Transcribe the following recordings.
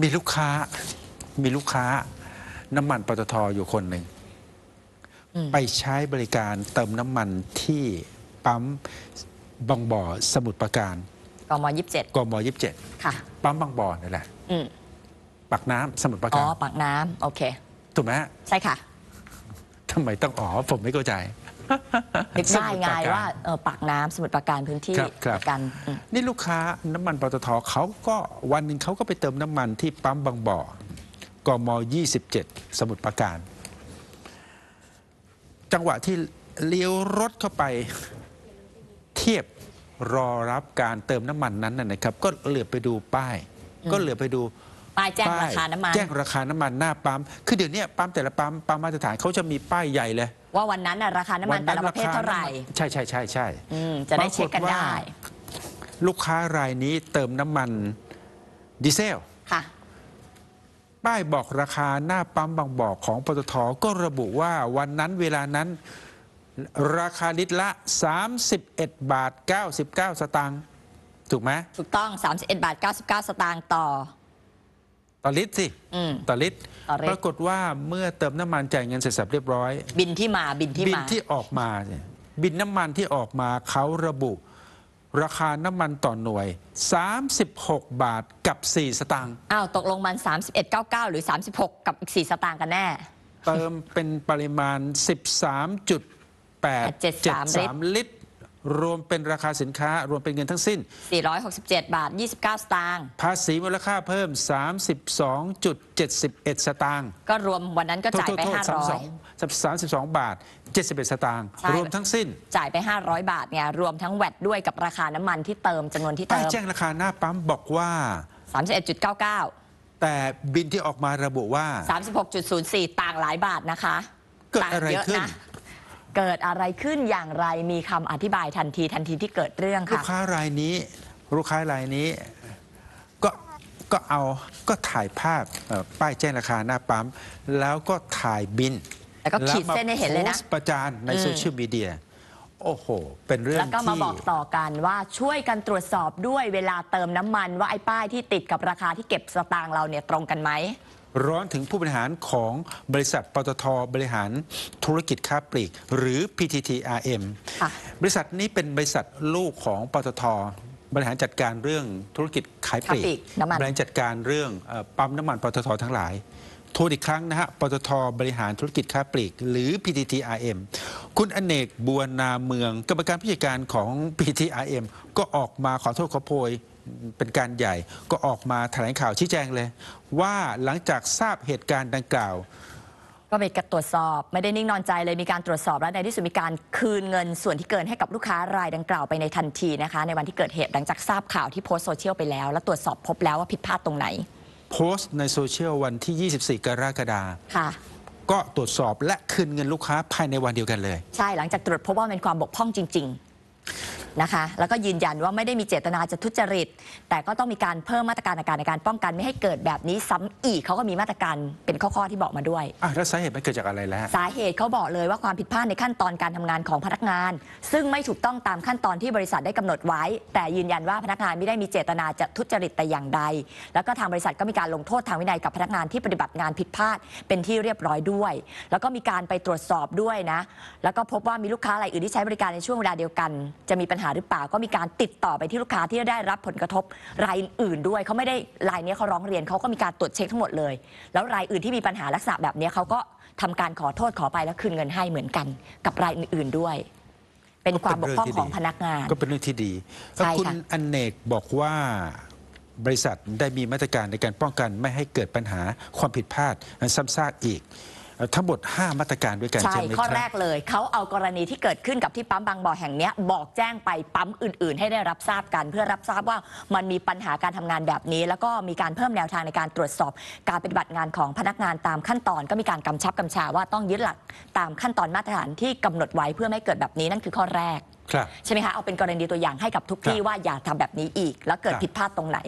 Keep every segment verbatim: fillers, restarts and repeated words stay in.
มีลูกค้ามีลูกค้าน้ำมันปตท.อยู่คนหนึ่งไปใช้บริการเติมน้ำมันที่ปั๊มบางบ่อสมุทรปราการกม.ยี่สิบเจ็ดกม.ยี่สิบเจ็ดค่ะปั๊มบางบ่อนี่แหละปากน้ำสมุทรปราการอ๋อปากน้ำโอเคถูกไหมใช่ค่ะทำไมต้องอ๋อผมไม่เข้าใจนึกได้ไงว่าปากน้ำสมุทรปราการพื้นที่กันนี่ลูกค้าน้ำมันปตท.เขาก็วันหนึ่งเขาก็ไปเติมน้ำมันที่ปั๊มบางบ่อกม.ยี่สิบเจ็ดสมุทรปราการจังหวะที่เลี้ยวรถเข้าไปเทียบรอรับการเติมน้ำมันนั้นนะครับก็เหลือไปดูป้ายก็เหลือไปดูป้ายแจ้งราคาน้ำมันแจ้งราคาน้ำมันหน้าปั๊มคือเดี๋ยวนี้ปั๊มแต่ละปั๊มปั๊มมาตรฐานเขาจะมีป้ายใหญ่เลยว่าวันนั้นราคาน้ำมันแต่ละประเภทเท่าไหร่ใช่ใช่ใช่ใช่จะได้เช็คกันได้ลูกค้ารายนี้เติมน้ำมันดีเซลค่ะป้ายบอกราคาหน้าปั๊มบางบ่อของปตท.ก็ระบุว่าวันนั้นเวลานั้นราคาลิตรละ สามสิบเอ็ดบาทเก้าสิบเก้าสตางค์ถูกไหมถูกต้อง สามสิบเอ็ดบาทเก้าสิบเก้าสตางค์ต่อต่อลิตรสิต่อลิตรปรากฏว่าเมื่อเติมน้ำมันจ่ายเงินเสร็จสับเรียบร้อยบินที่มาบินที่มาบินที่ออกมาบินน้ำมันที่ออกมาเขาระบุราคาน้ำมันต่อหน่วยสามสิบหกบาทกับสี่สตางค์อ้าวตกลงมัน สามสิบเอ็ดจุดเก้าเก้า หรือ สามสิบหกกับอีกสี่สตางค์กันแน่เติมเป็นปริมาณ สิบสามจุดแปดเจ็ดสาม ลิตรรวมเป็นราคาสินค้ารวมเป็นเงินทั้งสิ้นสี่ร้อยหกสิบเจ็ดบาทยี่สิบเก้าสตางค์ภาษีมูลค่าเพิ่ม สามสิบสองจุดเจ็ดเอ็ด สตางค์ก็รวมวันนั้นก็จ่ายไปห้าร้อยสามสิบสองบาทเจ็ดสิบเอ็ดสตางค์รวมทั้งสิ้นจ่ายไปห้าร้อยบาทเนี่ยรวมทั้งแวตด้วยกับราคาน้ำมันที่เติมจำนวนที่เติมแจ้งราคาหน้าปั๊มบอกว่า สามสิบเอ็ดจุดเก้าเก้า แต่บินที่ออกมาระบุว่า สามสิบหกจุดศูนย์สี่ ต่างหลายบาทนะคะเกิดอะไรขึ้นเกิดอะไรขึ้นอย่างไรมีคำอธิบายทันทีทันทีที่เกิดเรื่องค่ะลูกค้ารายนี้ลูกค้ารายนี้ก็ก็เอาก็ถ่ายภาพป้ายแจ้งราคาหน้าปั๊มแล้วก็ถ่ายบินแล้วก็ขีดเส้นให้เห็นเลยนะประจานในโซเชียลมีเดียโอ้โหเป็นเรื่องแล้วก็มาบอกต่อกันว่าช่วยกันตรวจสอบด้วยเวลาเติมน้ำมันว่าไอ้ป้ายที่ติดกับราคาที่เก็บสตางค์เราเนี่ยตรงกันไหมร้อนถึงผู้บริหารของบริษัทปตท.บริหารธุรกิจค้าปลีกหรือ พี ที ที อาร์ เอ็ม บริษัทนี้เป็นบริษัทลูกของปตท.บริหารจัดการเรื่องธุรกิจขายปลีกบริหารจัดการเรื่องปั๊มน้ำมันปตท.ทั้งหลายโทษอีกครั้งนะฮะปตท.บริหารธุรกิจค้าปลีกหรือ พี ที ที อาร์ เอ็ม คุณอเนกบัวนาเมืองกรรมการผู้จัดการของ พี ที ที อาร์ เอ็ม ก็ออกมาขอโทษขอโพยเป็นการใหญ่ก็ออกมาแถลงข่าวชี้แจงเลยว่าหลังจากทราบเหตุการณ์ดังกล่าวก็มีการตรวจสอบไม่ได้นิ่งนอนใจเลยมีการตรวจสอบและในที่สุดมีการคืนเงินส่วนที่เกินให้กับลูกค้ารายดังกล่าวไปในทันทีนะคะในวันที่เกิดเหตุหลังจากทราบข่าวที่โพสต์โซเชียลไปแล้วและตรวจสอบพบแล้วว่าผิดพลาดตรงไหนโพสต์ในโซเชียลวันที่ยี่สิบสี่กรกฎาคมค่ะก็ตรวจสอบและคืนเงินลูกค้าภายในวันเดียวกันเลยใช่หลังจากตรวจพบว่าเป็นความบกพร่องจริงๆนะคะแล้วก็ยืนยันว่าไม่ได้มีเจตนาจะทุจริตแต่ก็ต้องมีการเพิ่มมาตรการในการในการป้องกันไม่ให้เกิดแบบนี้ซ้ำอีกเขาก็มีมาตรการเป็นข้อๆที่บอกมาด้วยอ่ะแล้วสาเหตุมันเกิดจากอะไรล่ะสาเหตุเขาบอกเลยว่าความผิดพลาดในขั้นตอนการทำงานของพนักงานซึ่งไม่ถูกต้องตามขั้นตอนที่บริษัทได้กำหนดไว้แต่ยืนยันว่าพนักงานไม่ได้มีเจตนาจะทุจริตแต่อย่างใดแล้วก็ทางบริษัทก็มีการลงโทษทางวินัยกับพนักงานที่ปฏิบัติงานผิดพลาดเป็นที่เรียบร้อยด้วยแล้วก็มีการไปตรวจสอบด้วยนะแล้วก็พบว่ามีลูกค้ารายอื่นที่ใช้บริการในช่วงเวลาเดียวกันจะมีปัญหาหรือเปล่าก็มีการติดต่อไปที่ลูกค้าที่ได้รับผลกระทบรายอื่นด้วยเขาไม่ได้รายนี้เขาร้องเรียนเขาก็มีการตรวจเช็คทั้งหมดเลยแล้วรายอื่นที่มีปัญหาลักษณะแบบนี้เขาก็ทำการขอโทษขอไปแล้วคืนเงินให้เหมือนกันกับรายอื่นๆด้วยเป็นความบกพร่องของพนักงานก็เป็นเรื่องที่ดีคุณอเนกบอกว่าบริษัทได้มีมาตรการในการป้องกันไม่ให้เกิดปัญหาความผิดพลาดซ้ำซากอีกทั้งหมดห้ามาตรการด้วยกันใช่ข้อแรกเลยเขาเอากรณีที่เกิดขึ้นกับที่ปั๊มบางบ่อแห่งนี้บอกแจ้งไปปั๊มอื่นๆให้ได้รับทราบกันเพื่อรับทราบว่ามันมีปัญหาการทำงานแบบนี้แล้วก็มีการเพิ่มแนวทางในการตรวจสอบการปฏิบัติงานของพนักงานตามขั้นตอนก็มีการกำชับกำชาว่าต้องยึดหลักตามขั้นตอนมาตรฐานที่กำหนดไว้เพื่อไม่เกิดแบบนี้นั่นคือข้อแรกใช่ไหมคะเอาเป็นกรณีตัวอย่างให้กับทุกที่ว่าอย่าทำแบบนี้อีกแล้วเกิดผิดพลาดตรงไหน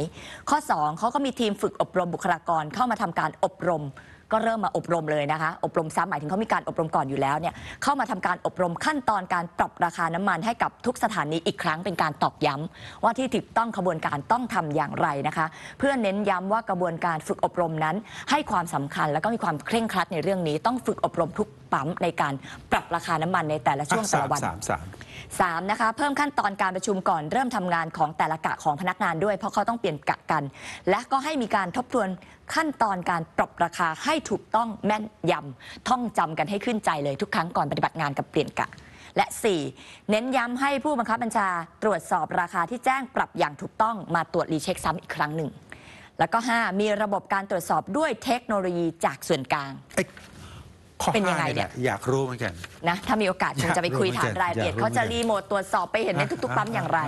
ข้อสองเขาก็มีทีมฝึกอบรมบุคลากรเข้ามาทำการอบรม ก็เริ่มมาอบรมเลยนะคะอบรมซ้ำหมายถึงเขามีการอบรมก่อนอยู่แล้วเนี่ยเข้ามาทำการอบรมขั้นตอนการปรับราคาน้ำมันให้กับทุกสถานีอีกครั้งเป็นการตอกย้ำว่าที่ถูกต้องขบวนการต้องทำอย่างไรนะคะเพื่อเน้นย้ำว่ากระบวนการฝึกอบรมนั้นให้ความสำคัญแล้วก็มีความเคร่งครัดในเรื่องนี้ต้องฝึกอบรมทุกปั๊มในการปรับราคาน้ำมันในแต่ละช่วงแต่ละวันสามนะคะเพิ่มขั้นตอนการประชุมก่อนเริ่มทำงานของแต่ละกะของพนักงานด้วยเพราะเขาต้องเปลี่ยนกะกันและก็ให้มีการทบทวนขั้นตอนการปรับราคาให้ถูกต้องแม่นยำท่องจำกันให้ขึ้นใจเลยทุกครั้งก่อนปฏิบัติงานกับเปลี่ยนกะและสี่เน้นย้ำให้ผู้บังคับบัญชาตรวจสอบราคาที่แจ้งปรับอย่างถูกต้องมาตรวจรีเช็คซ้ำอีกครั้งหนึ่งแล้วก็ห้ามีระบบการตรวจสอบด้วยเทคโนโลยีจากส่วนกลางเป็นยังไงเนี่ยอยากรู้เหมือนกันนะถ้ามีโอกาสคงจะไปคุยถามรายละเอียดเขาจะรีโมทตรวจสอบไปเห็นในทุกๆปั๊มอย่างไร